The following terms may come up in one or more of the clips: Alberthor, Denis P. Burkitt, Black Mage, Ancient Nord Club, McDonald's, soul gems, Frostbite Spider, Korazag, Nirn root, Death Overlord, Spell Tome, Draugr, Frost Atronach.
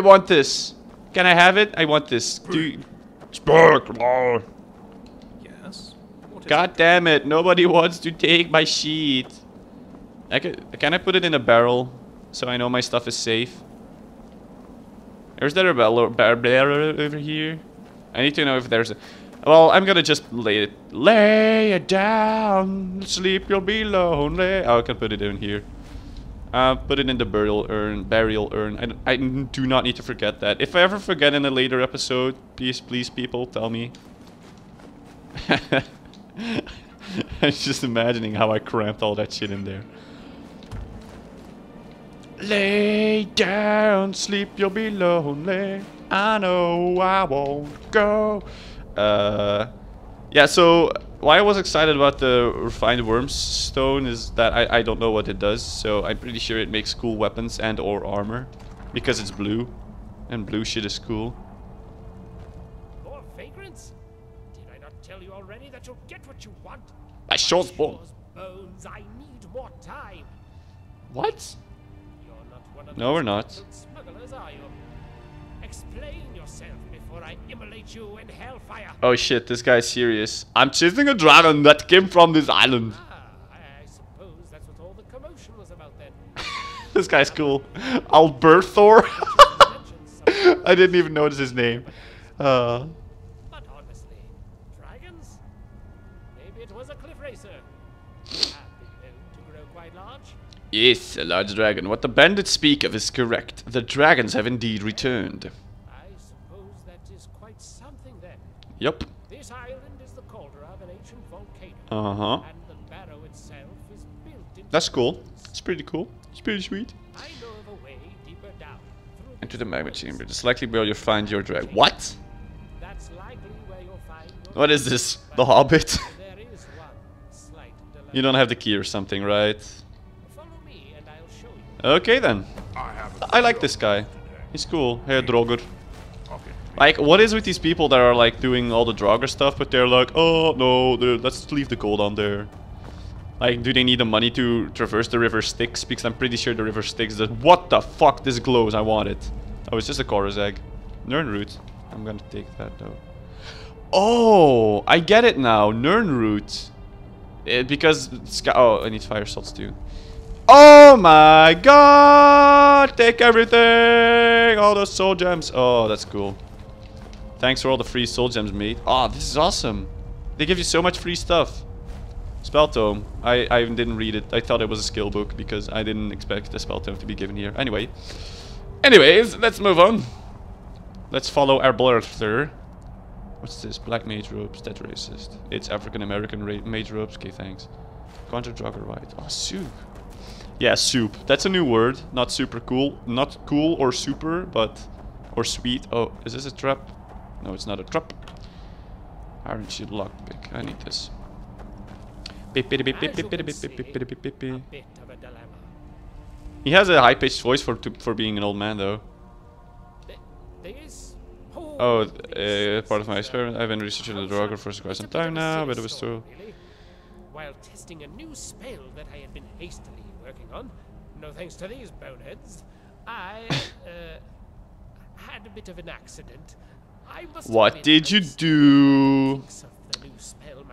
I want this. Can I have it? I want this. Sparkler. Yes. God damn it! Nobody wants to take my sheet. Can I put it in a barrel so I know my stuff is safe? Is there a barrel over here? I need to know if there's a. Well, I'm gonna just lay it down. Sleep, you'll be lonely. Oh, I can put it in here. Put it in the burial urn. I do not need to forget that. If I ever forget in a later episode, please, people, tell me. I'm just imagining how I cramped all that shit in there. Lay down, sleep, you'll be lonely. I know I won't go. Yeah, so why I was excited about the refined worms stone is that I don't know what it does, so I'm pretty sure it makes cool weapons and or armor because it's blue and blue shit is cool. More vagrants? Did I not tell you already that you'll get what you want? My short bones. I need more time. What? You're not one of no, we're not. Smugglers, are you? Explain yourself before I immolate you in hellfire. Oh shit, this guy's serious. I'm chasing a dragon that came from this island. I suppose that's what all the commotion was about then. This guy's cool. Alberthor. I didn't even notice his name. But honestly, dragons? Maybe it was a cliff racer. To grow quite large. Yes, a large dragon. What the bandits speak of is correct. The dragons have indeed returned. I suppose that is quite something then. Yep. This island is the cauldron of an ancient volcano. Uh-huh. And the barrow itself is built in. That's cool. It's pretty cool. It's pretty sweet. I know of a way deeper down. Into the magma chamber. It's likely where you'll find your dragon. What? That's likely where you'll find your what is this? The Hobbit? There is one slight delay. You don't have the key or something, right? Okay then. I like this guy. He's cool. Hey, Draugr. Like, what is with these people that are like doing all the Draugr stuff, but they're like, oh no, let's leave the gold on there. Like, do they need the money to traverse the river Styx? Because I'm pretty sure the river Styx does. What the fuck? This glows. I want it. Oh, it's just a Korazag. Nirn root. I'm gonna take that though. Oh, I get it now. Nirn root. Because oh, I need fire salts too. Oh my god! Take everything! All those soul gems. Oh, that's cool. Thanks for all the free soul gems, mate. Oh, this is awesome. They give you so much free stuff. Spell Tome. I didn't read it. I thought it was a skill book because I didn't expect the Spell Tome to be given here. Anyway. Anyways, let's move on. Let's follow Alberthor. What's this? Black Mage robes. That's racist. It's African-American mage robes. Okay, thanks. Contra Draugr White. Oh, soup. Yeah, soup. That's a new word. Not super cool. Not cool or super, but... Or sweet. Oh, is this a trap? No, it's not a trap. Iron Shield lockpick. I need this. He has a high-pitched voice for being an old man, though. Oh, part of my experiment. I've been researching the Draugr for quite some time now, but it was too... While testing a new spell that I had been hastily working on, no thanks to these boneheads, I had a bit of an accident. I must what did you do?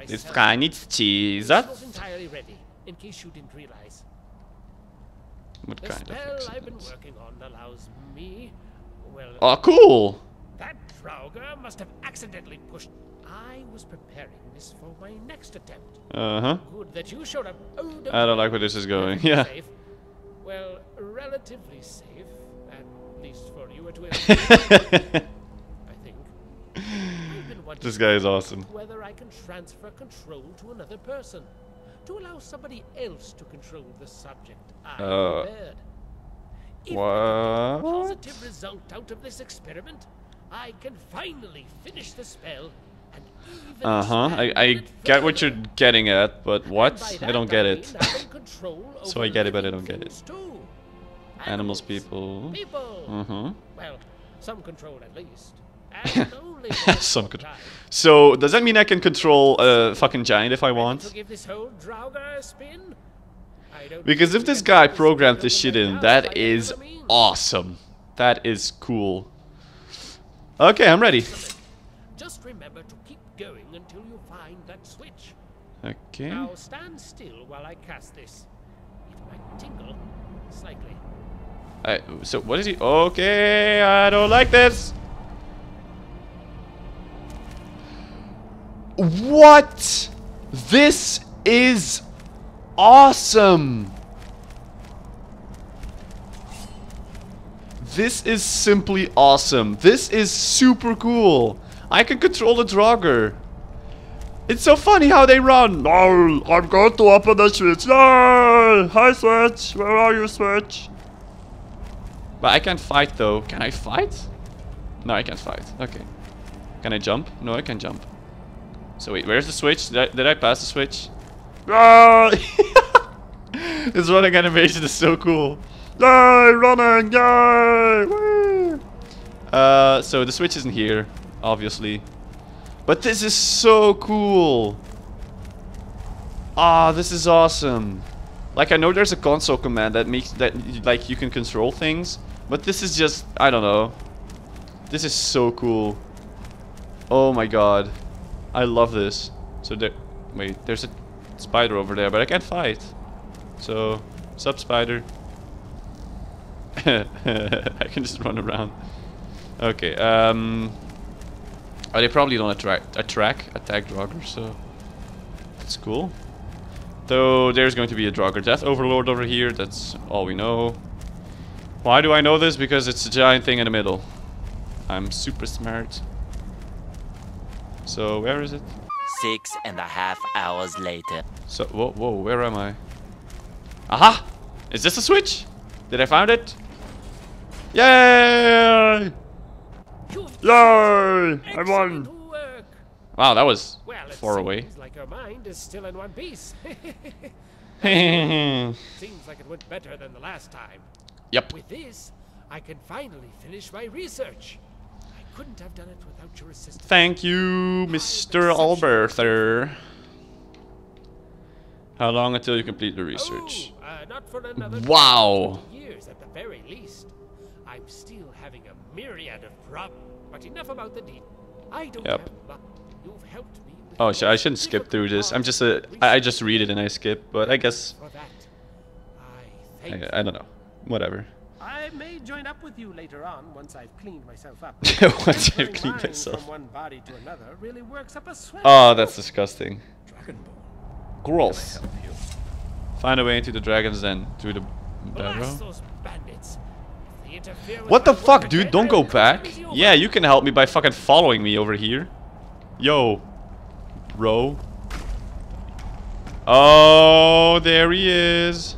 This guy needs cheese. I was entirely ready, in case you didn't realize. What the kind spell of accident? I've been working on allows me, well, oh, cool! That Draugr must have accidentally pushed. I was preparing this for my next attempt. Uh-huh. Good that you showed up. Oh, I don't like where this is going. Yeah. Safe. Well, relatively safe, at least for you at will. I think. This guy is awesome. Whether I can transfer control to another person, to allow somebody else to control the subject I prepared. What? Positive result out of this experiment, I can finally finish the spell. I get what you're getting at, but what? I don't get it. So I get it, but I don't get it. Animals, people. Uh-huh. Well, some control at least. Some control. So does that mean I can control a fucking giant if I want? Because if this guy programmed this shit in, that is awesome. That is cool. Okay, I'm ready. Just remember to keep going until you find that switch. Okay. Now stand still while I cast this. It might tingle slightly. So what is he? Okay, I don't like this. What? This is awesome. This is simply awesome. This is super cool. I can control the Draugr. It's so funny how they run. Oh, I'm going to open the switch. No! Hi, switch. Where are you, switch? But I can't fight, though. Can I fight? No, I can't fight. Okay. Can I jump? No, I can jump. So wait, where's the switch? Did I pass the switch? No! This running animation is so cool. Yay! Running! Yay! Woo! So the switch isn't here, obviously. But this is so cool! Ah, this is awesome. Like, I know there's a console command that makes that, like, you can control things, but this is just, I don't know. This is so cool. Oh my god, I love this. So there, wait, there's a spider over there, but I can't fight. So, sub spider. I can just run around. Okay. Oh, they probably don't attack Draugr, so that's cool. So there's going to be a Draugr Death Overlord over here, that's all we know. Why do I know this? Because it's a giant thing in the middle. I'm super smart. So where is it? 6.5 hours later. So whoa, where am I? Aha! Is this a switch? Did I find it? Yay! Yay! I won! Wow, that was far away. Seems like her mind is still in one piece. Seems like it went better than the last time. Yep. With this, I can finally finish my research. I couldn't have done it without your assistance. Thank you, Mr. Alberthor. How long until you complete the research? Oh, not for another 20 years at the very least. I'm still having a myriad of problems, but enough about the deed. I don't have much. You've helped me. Oh, I shouldn't skip through this. I'm just I just read it and I skip, but I guess I don't know. Whatever. I may join up with you later on once I've cleaned myself up. Once I've cleaned myself. From one body to another really works up a sweat. Oh, that's disgusting. Gross. Find a way into the dragon's den through the barrel. What the fuck, dude? Don't go back. Yeah, you can help me by fucking following me over here. Yo, bro. Oh, there he is.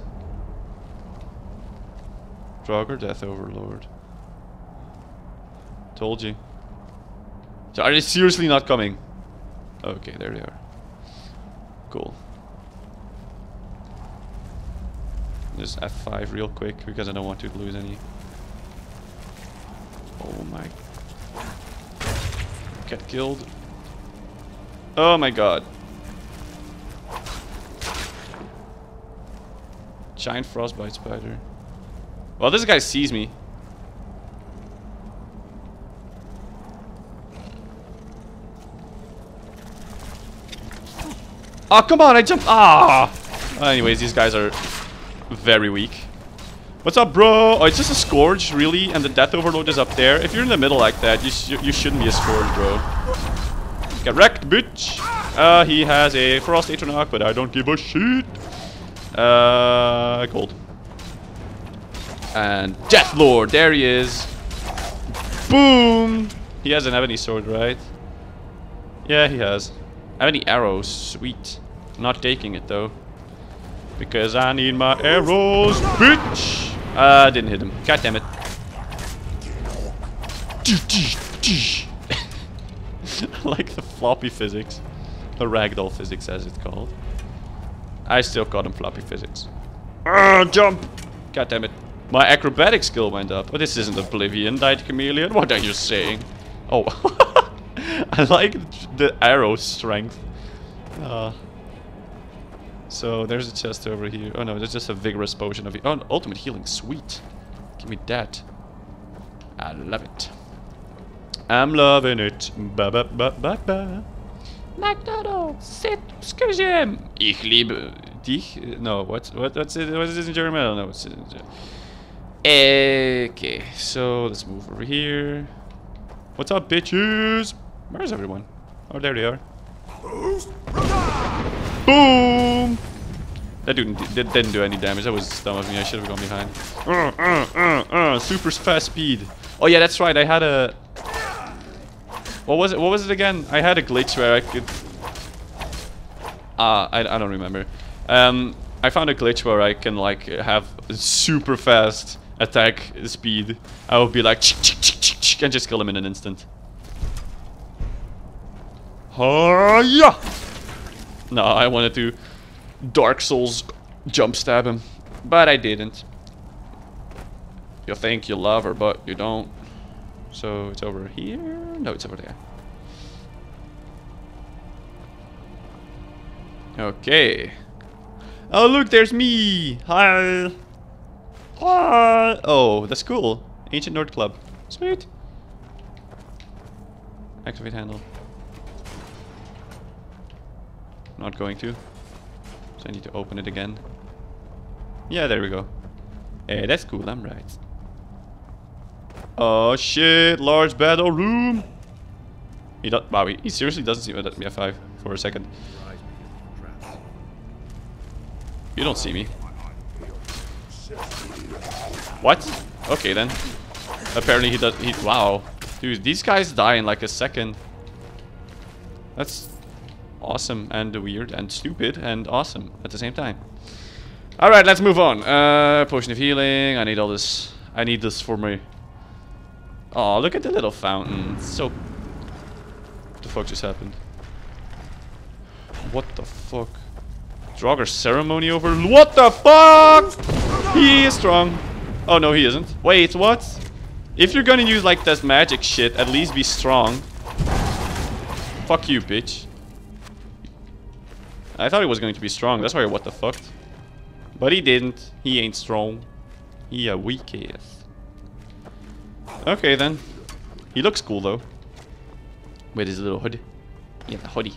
Draugr Death Overlord. Told you. So are they seriously not coming? Okay, there they are. Cool. Just F5 real quick because I don't want to lose any. Oh my. Get killed. Oh my god. Giant Frostbite Spider. Well, this guy sees me. Oh, come on, I jumped. Ah! Anyways, these guys are very weak. What's up, bro? Oh, it's just a Scourge, really, and the Death Overlord is up there. If you're in the middle like that, you shouldn't be a Scourge, bro. Get wrecked, bitch! He has a Frost Atronach, but I don't give a shit. Cold. And Death Lord, there he is. Boom! He doesn't have any sword, right? Yeah, he has. I have any arrows? Sweet. Not taking it though, because I need my arrows, bitch. I didn't hit him. God damn it. I like the floppy physics, the ragdoll physics as it's called. I still call them floppy physics. Jump! God damn it. My acrobatic skill went up. Oh, this isn't Oblivion, Night Chameleon. What are you saying? Oh. I like the arrow strength. So there's a chest over here. Oh no, there's just a vigorous potion of... Oh, an ultimate healing. Sweet. Give me that. I love it. I'm loving it. Ba ba ba ba ba. McDonald's, sit, excuse. Ich liebe dich. No, what's it? What is this in German? I don't know what's it in German. Okay, so let's move over here. What's up, bitches? Where's everyone? Oh, there they are. Boom! That didn't do any damage. That was dumb of me. I should have gone behind. Super fast speed. Oh yeah, that's right. I had a... What was it? What was it again? I had a glitch where I could... I don't remember. I found a glitch where I can like have super fast attack speed. I would be like and just kill him in an instant. Hiya! No, I wanted to Dark Souls jump stab him, but I didn't. You think you love her, but you don't. So it's over here? No, it's over there. Okay. Oh look, there's me! Hi! Hi! Oh, that's cool. Ancient Nord Club. Sweet! Activate handle. Not going to. So I need to open it again. Yeah, there we go. Hey, that's cool, I'm right. Oh shit, large battle room! Wow, he seriously doesn't seem to let me F5 for a second. You don't see me. What? Okay then. Apparently he does. Wow. Dude, these guys die in like a second. That's awesome and weird and stupid and awesome at the same time. Alright, let's move on. Potion of healing. I need all this. I need this for me. Oh, look at the little fountain. So. What the fuck just happened? What the fuck? Draugr ceremony over. What the fuck? He is strong. Oh no, he isn't. Wait, what? If you're gonna use like this magic shit, at least be strong. Fuck you, bitch. I thought he was going to be strong. That's why what the fuck. But he didn't. He ain't strong. He a weak ass. Okay then. He looks cool though. With his little hoodie. Yeah, the hoodie.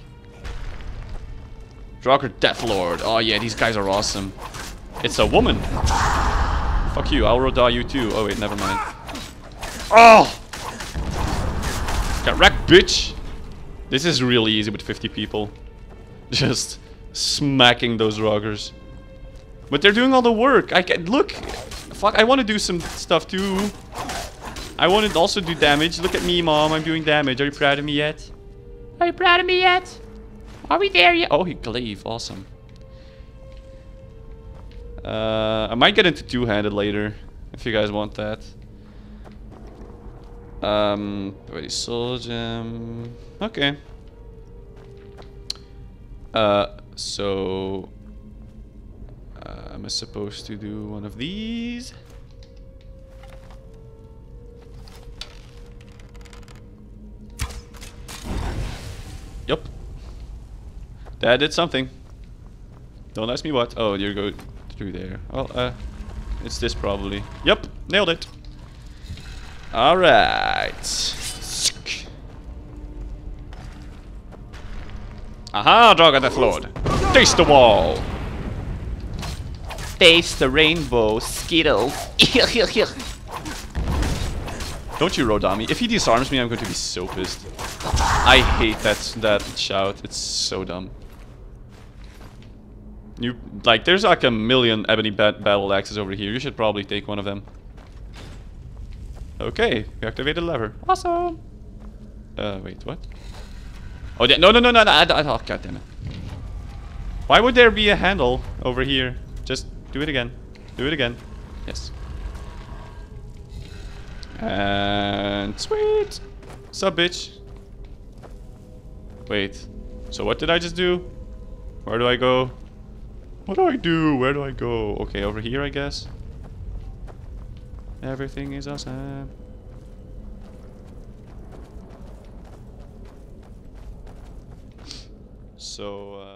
Draugr Death Lord. Oh yeah, these guys are awesome. It's a woman. Fuck you, I'll roll you too. Oh wait, never mind. Oh! Get wrecked, bitch! This is really easy with 50 people. Just smacking those Draugrs. But they're doing all the work. I can look! Fuck, I want to do some stuff too. I want to also do damage. Look at me, mom. I'm doing damage. Are you proud of me yet? Are you proud of me yet? Are we there yet? Oh, he glaive. Awesome. I might get into two-handed later, if you guys want that. Wait, soul gem. Okay. So... am I supposed to do one of these? Yup. That did something. Don't ask me what. Oh, you go through there. Well, it's this probably. Yep, nailed it. All right. Aha, Draugr Death Lord. Taste the wall. Taste the rainbow skittles. Don't you Rodami? If he disarms me, I'm going to be so pissed. I hate that shout. It's so dumb. You like, there's like a million ebony battle axes over here. You should probably take one of them. Okay, we activated lever. Awesome. Wait, what? Oh, yeah, no, God damn it. Why would there be a handle over here? Just do it again. Do it again. Yes. And sweet. Sup, bitch. Wait. So what did I just do? Where do I go? What do I do? Where do I go? Okay, over here, I guess. Everything is awesome. So,